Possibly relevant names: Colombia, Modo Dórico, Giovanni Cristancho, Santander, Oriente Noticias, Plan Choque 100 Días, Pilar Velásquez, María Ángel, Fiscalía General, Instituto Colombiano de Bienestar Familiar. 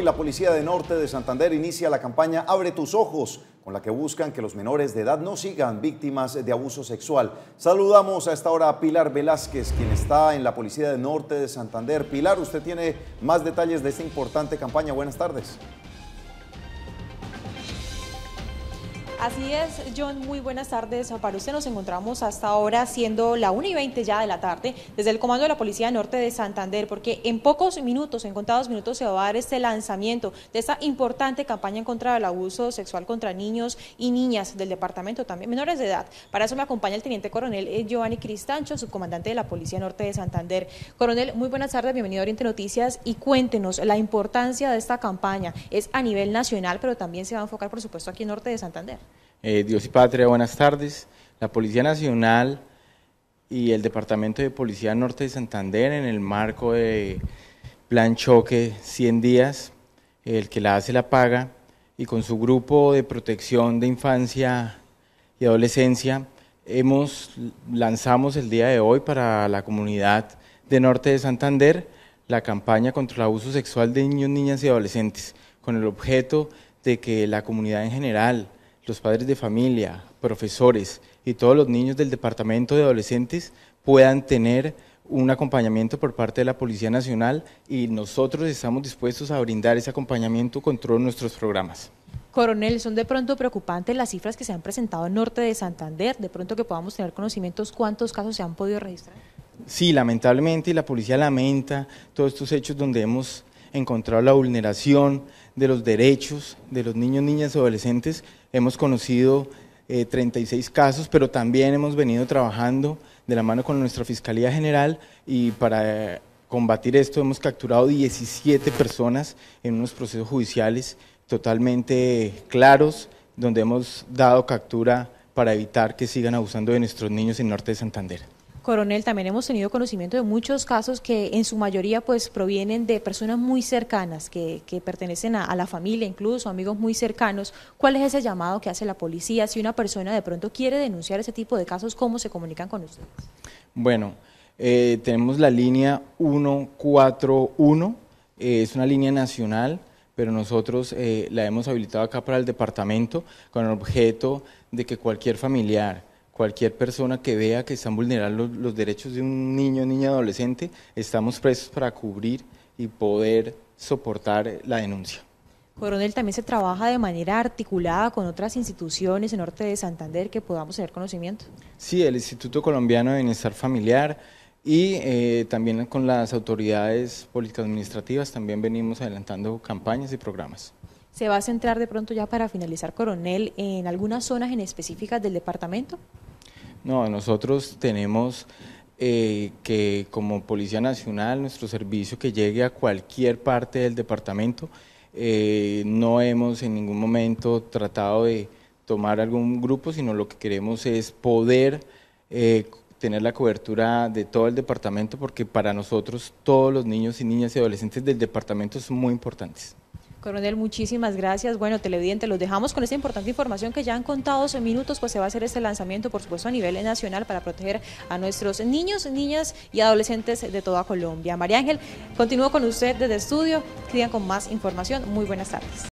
La Policía de Norte de Santander inicia la campaña Abre tus ojos, con la que buscan que los menores de edad no sigan víctimas de abuso sexual. Saludamos a esta hora a Pilar Velásquez, quien está en la Policía de Norte de Santander. Pilar, usted tiene más detalles de esta importante campaña. Buenas tardes. Así es, John, muy buenas tardes para usted. Nos encontramos hasta ahora siendo la 1:20 ya de la tarde desde el comando de la Policía Norte de Santander, porque en pocos minutos, en contados minutos, se va a dar este lanzamiento de esta importante campaña en contra del abuso sexual contra niños y niñas del departamento, también menores de edad. Para eso me acompaña el teniente coronel Giovanni Cristancho, subcomandante de la Policía Norte de Santander. Coronel, muy buenas tardes, bienvenido a Oriente Noticias y cuéntenos la importancia de esta campaña. Es a nivel nacional, pero también se va a enfocar, por supuesto, aquí en Norte de Santander. Dios y Patria, buenas tardes. La Policía Nacional y el Departamento de Policía Norte de Santander, en el marco de Plan Choque 100 Días, el que la hace la paga, y con su grupo de protección de infancia y adolescencia, lanzamos el día de hoy para la comunidad de Norte de Santander la campaña contra el abuso sexual de niños, niñas y adolescentes, con el objeto de que la comunidad en general, los padres de familia, profesores y todos los niños del departamento de adolescentes puedan tener un acompañamiento por parte de la Policía Nacional, y nosotros estamos dispuestos a brindar ese acompañamiento con todos nuestros programas. Coronel, ¿son de pronto preocupantes las cifras que se han presentado en Norte de Santander? ¿De pronto que podamos tener conocimientos cuántos casos se han podido registrar? Sí, lamentablemente, y la policía lamenta todos estos hechos donde hemos encontrado la vulneración de los derechos de los niños, niñas y adolescentes. Hemos conocido 36 casos, pero también hemos venido trabajando de la mano con nuestra Fiscalía General, y para combatir esto hemos capturado 17 personas en unos procesos judiciales totalmente claros, donde hemos dado captura para evitar que sigan abusando de nuestros niños en Norte de Santander. Coronel, también hemos tenido conocimiento de muchos casos que en su mayoría pues provienen de personas muy cercanas, que pertenecen a la familia, incluso amigos muy cercanos. ¿Cuál es ese llamado que hace la policía? Si una persona de pronto quiere denunciar ese tipo de casos, ¿cómo se comunican con ustedes? Bueno, tenemos la línea 141, es una línea nacional, pero nosotros la hemos habilitado acá para el departamento con el objeto de que cualquier familiar, cualquier persona que vea que están vulnerando los derechos de un niño, niña, adolescente, estamos prestos para cubrir y poder soportar la denuncia. Coronel, también se trabaja de manera articulada con otras instituciones en Norte de Santander que podamos tener conocimiento. Sí, el Instituto Colombiano de Bienestar Familiar y también con las autoridades políticas administrativas también venimos adelantando campañas y programas. ¿Se va a centrar de pronto ya para finalizar, coronel, en algunas zonas en específicas del departamento? No, nosotros tenemos que, como Policía Nacional, nuestro servicio que llegue a cualquier parte del departamento. No hemos en ningún momento tratado de tomar algún grupo, sino lo que queremos es poder tener la cobertura de todo el departamento, porque para nosotros todos los niños y niñas y adolescentes del departamento son muy importantes. Coronel, muchísimas gracias. Bueno, televidente, los dejamos con esta importante información que ya han contado en minutos, pues se va a hacer este lanzamiento, por supuesto, a nivel nacional para proteger a nuestros niños, niñas y adolescentes de toda Colombia. María Ángel, continúo con usted desde el estudio. Sigan con más información. Muy buenas tardes.